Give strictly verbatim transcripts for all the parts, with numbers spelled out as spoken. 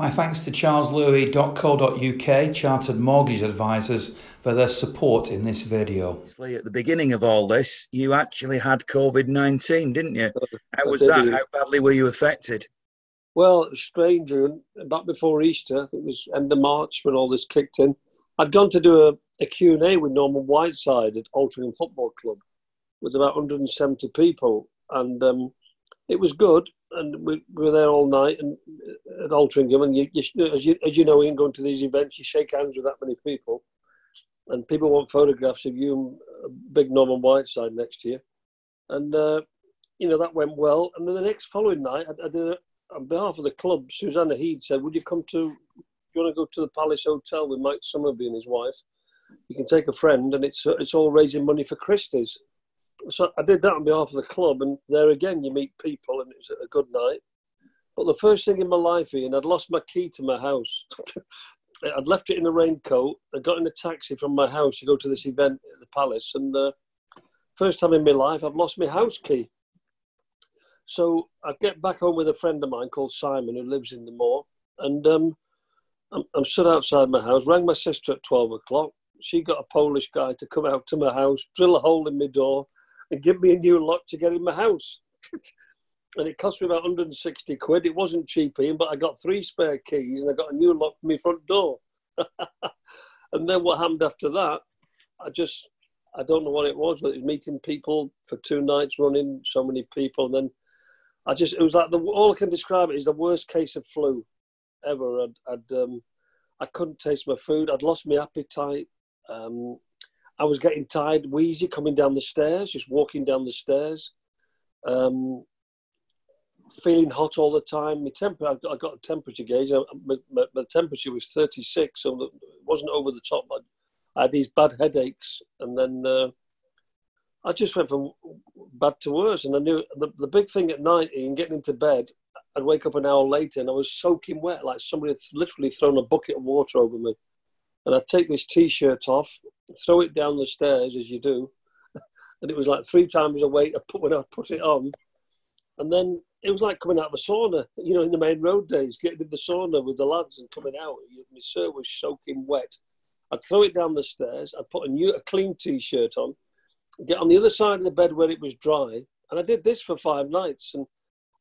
My thanks to charles louis dot co dot U K Chartered Mortgage Advisors for their support in this video. At the beginning of all this, you actually had COVID nineteen, didn't you? How was that? How badly were you affected? Well, it was strange. Back before Easter, it was end of March when all this kicked in. I'd gone to do a, a Q and A with Norman Whiteside at Altrincham Football Club with about one hundred and seventy people, and um, it was good. And we were there all night and at Altrincham, and you, you, as, you, as you know, in going to these events, you shake hands with that many people, and people want photographs of you and big Norman Whiteside next to you. And, uh, you know, that went well. And then the next following night, I, I did a, on behalf of the club, Susanna Heath said, would you come to, do you want to go to the Palace Hotel with Mike Summerby and his wife? You can take a friend, and it's, it's all raising money for Christie's. So I did that on behalf of the club, and there again you meet people, and it was a good night. But the first thing in my life, Ian, I'd lost my key to my house. I'd left it in a raincoat. I got in a taxi from my house to go to this event at the Palace, and uh, first time in my life I've lost my house key. So I get back home with a friend of mine called Simon who lives in the moor, and um, I'm, I'm stood outside my house, rang my sister at twelve o'clock. She got a Polish guy to come out to my house, drill a hole in my door, and give me a new lock to get in my house. And it cost me about one hundred and sixty quid. It wasn't cheap, Ian, but I got three spare keys and I got a new lock for my front door. And then what happened after that, I just, I don't know what it was, but it was meeting people for two nights running, so many people. And then I just, it was like, the, all I can describe it is the worst case of flu ever. I'd, I'd, um, I couldn't taste my food. I'd lost my appetite. Um, I was getting tired, wheezy, coming down the stairs, just walking down the stairs, um, feeling hot all the time. My temper, I got, I got a temperature gauge. I, my, my, my temperature was thirty-six, so it wasn't over the top. I, I had these bad headaches, and then uh, I just went from bad to worse. And I knew the, the big thing at night, Ian, getting into bed, I'd wake up an hour later and I was soaking wet, like somebody had literally thrown a bucket of water over me. And I'd take this T-shirt off, throw it down the stairs, as you do. And it was like three times a weight I put when I put it on. And then it was like coming out of a sauna, you know, in the main road days, getting in the sauna with the lads and coming out. My shirt was soaking wet. I'd throw it down the stairs. I'd put a new, a clean T-shirt on, get on the other side of the bed where it was dry. And I did this for five nights. And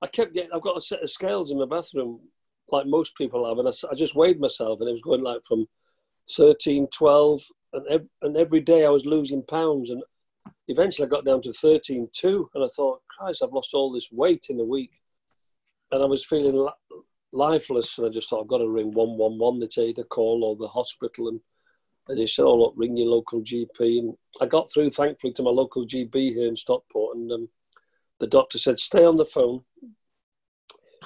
I kept getting, I've got a set of scales in my bathroom, like most people have. And I, I just weighed myself, and it was going like from thirteen twelve, and every, and every day I was losing pounds, and eventually I got down to thirteen two, and I thought, Christ, I've lost all this weight in a week. And I was feeling li lifeless, and I just thought, I've got to ring one one one, they tell you to call, or the hospital, and they said, oh look, ring your local G P, and I got through, thankfully, to my local G P here in Stockport, and um, the doctor said, stay on the phone.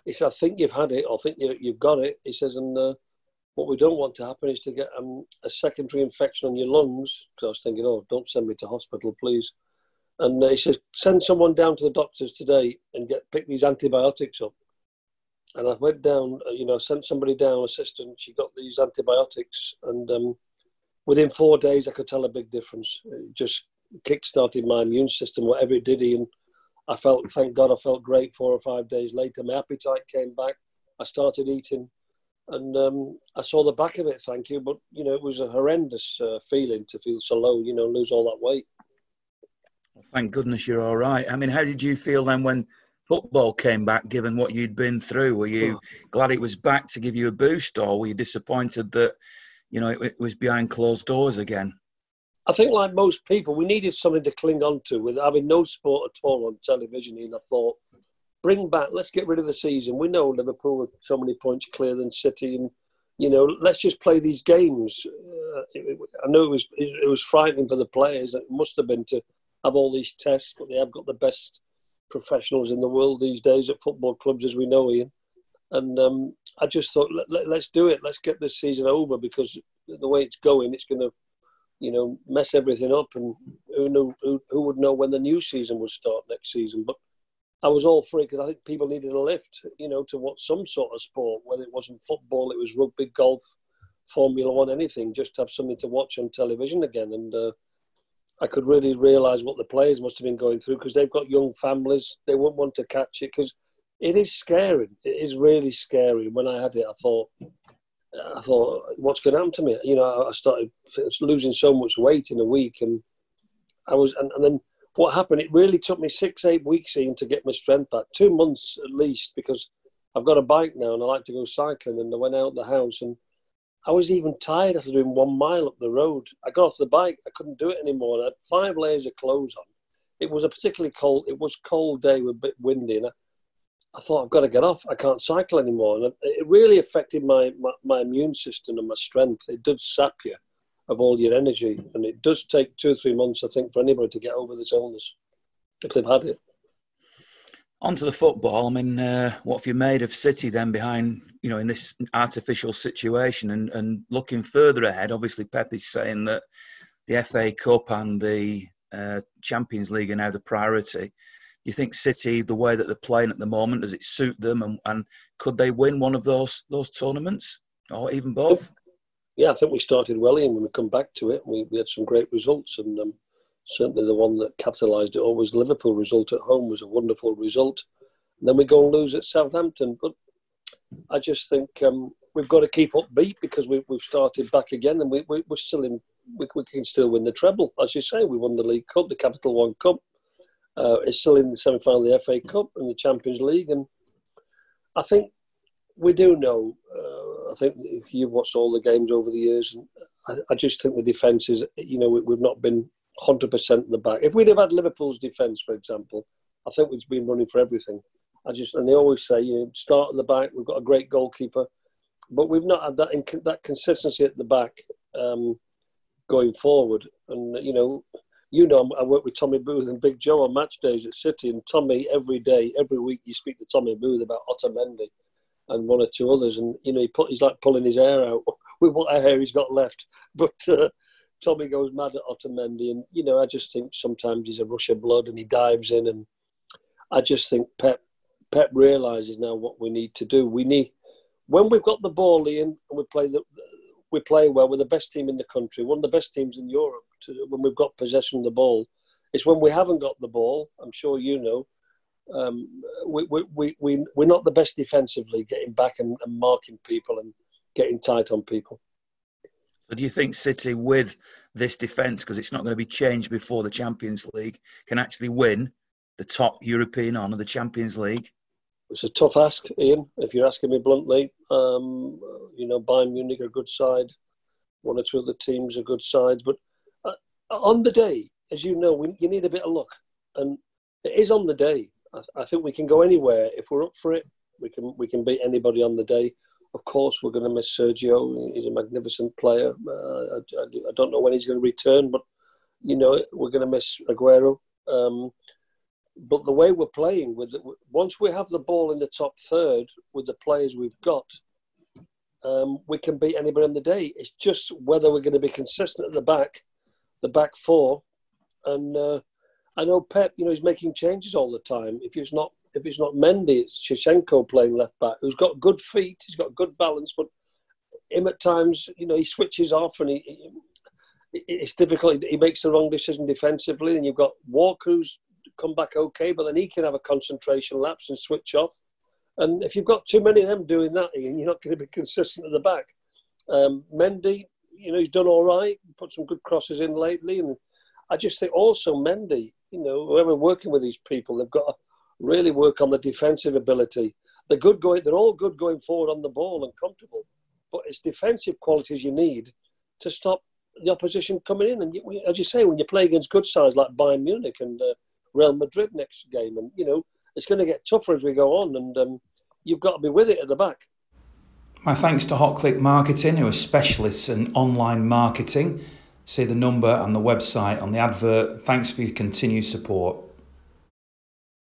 He said, I think you've had it, or I think you, you've got it. He says, and uh, what we don't want to happen is to get um, a secondary infection on your lungs. Because I was thinking, oh, don't send me to hospital, please. And uh, he said, send someone down to the doctors today and get pick these antibiotics up. And I went down, you know, sent somebody down, assistant. She got these antibiotics, and um, within four days, I could tell a big difference. It just kick-started my immune system, whatever it did. And I felt, thank God, I felt great. Four or five days later, my appetite came back. I started eating. And um, I saw the back of it, thank you. But, you know, it was a horrendous uh, feeling to feel so low, you know, lose all that weight. Well, thank goodness you're all right. I mean, how did you feel then when football came back, given what you'd been through? Were you oh. glad it was back to give you a boost, or were you disappointed that, you know, it, it was behind closed doors again? I think, like most people, we needed something to cling on to. With having no sport at all on television, and I thought, bring back, let's get rid of the season. We know Liverpool are so many points clear than City, and, you know, let's just play these games. Uh, it, it, I know it was, it, it was frightening for the players. It must have been to have all these tests, but they have got the best professionals in the world these days at football clubs, as we know, Ian. And um, I just thought, let, let, let's do it. Let's get this season over, because the way it's going, it's going to, you know, mess everything up. And who knew, who, who would know when the new season would start next season? But I was all for it, because I think people needed a lift, you know, to watch some sort of sport, whether it wasn't football, it was rugby, golf, Formula One, anything, just to have something to watch on television again. And uh, I could really realise what the players must have been going through, because they've got young families. They wouldn't want to catch it, because it is scary. It is really scary. When I had it, I thought, I thought, what's going to happen to me? You know, I started losing so much weight in a week, and I was, and, and then what happened? It really took me six, eight weeks in to get my strength back, two months at least, because I've got a bike now and I like to go cycling. And I went out the house, and I was even tired after doing one mile up the road. I got off the bike, I couldn't do it anymore. I had five layers of clothes on. It was a particularly cold, it was cold day with a bit windy, and I, I thought, I've got to get off. I can't cycle anymore. And it really affected my, my, my immune system and my strength. It does sap you of all your energy. And it does take two or three months, I think, for anybody to get over this illness, if they've had it. On to the football. I mean, uh, what have you made of City then behind, you know, in this artificial situation? And, and looking further ahead, obviously Pep is saying that the F A Cup and the uh, Champions League are now the priority. Do you think City, the way that they're playing at the moment, does it suit them? And, and could they win one of those those tournaments, or even both? Yeah, I think we started well, Ian, when we come back to it. We, we had some great results, and um, certainly the one that capitalised it all was Liverpool result at home was a wonderful result. And then we go and lose at Southampton. But I just think um, we've got to keep upbeat, because we, we've started back again, and we, we, we're still in. We, we can still win the treble, as you say. We won the League Cup, the Capital One Cup. Uh, it's still in the semi-final of the F A Cup and the Champions League. And I think we do know, uh, I think you've watched all the games over the years, and I, I just think the defence is, you know, we, we've not been one hundred percent in the back. If we'd have had Liverpool's defence, for example, I think we'd been running for everything. I just And they always say, you know, start at the back, we've got a great goalkeeper. But we've not had that, inc- that consistency at the back um, going forward. And, you know... You know, I work with Tommy Booth and Big Joe on match days at City, and Tommy, every day, every week, you speak to Tommy Booth about Otamendi and one or two others, and, you know, he put, he's like pulling his hair out with what hair he's got left. But uh, Tommy goes mad at Otamendi, and, you know, I just think sometimes he's a rush of blood and he dives in, and I just think Pep Pep realises now what we need to do. We need, when we've got the ball, Ian, and we play the... We play well. We're the best team in the country, one of the best teams in Europe. To, when we've got possession of the ball, it's when we haven't got the ball. I'm sure you know. Um, we we we we we're not the best defensively, getting back and, and marking people and getting tight on people. So, do you think City, with this defence, because it's not going to be changed before the Champions League, can actually win the top European honour, the Champions League? It's a tough ask, Ian, if you're asking me bluntly. Um, you know, Bayern Munich are a good side. One or two other teams are good sides. But uh, on the day, as you know, we, you need a bit of luck. And it is on the day. I, I think we can go anywhere. If we're up for it, we can we can beat anybody on the day. Of course, we're going to miss Sergio. He's a magnificent player. Uh, I, I, I don't know when he's going to return, but, you know, we're going to miss Aguero. Um But the way we're playing, with the, once we have the ball in the top third with the players we've got, um, we can beat anybody on the day. It's just whether we're going to be consistent at the back, the back four. And uh, I know Pep, you know, he's making changes all the time. If it's not, if it's not Mendy, it's Shishenko playing left back, who's got good feet, he's got good balance, but him at times, you know, he switches off and he, he it's difficult. He makes the wrong decision defensively, and you've got Walker, who's come back okay, but then he can have a concentration lapse and switch off. And if you've got too many of them doing that, Ian, you're not going to be consistent at the back. Um, Mendy, you know, he's done all right, put some good crosses in lately. And I just think also Mendy, you know, whoever working with these people, they've got to really work on the defensive ability. They're good going, they're all good going forward on the ball and comfortable, but it's defensive qualities you need to stop the opposition coming in. And as you say, when you play against good sides like Bayern Munich and uh, Real Madrid next game, and you know it's going to get tougher as we go on, and um, you've got to be with it at the back. My thanks to Hot Click Marketing, who are specialists in online marketing. See the number and the website on the advert. Thanks for your continued support.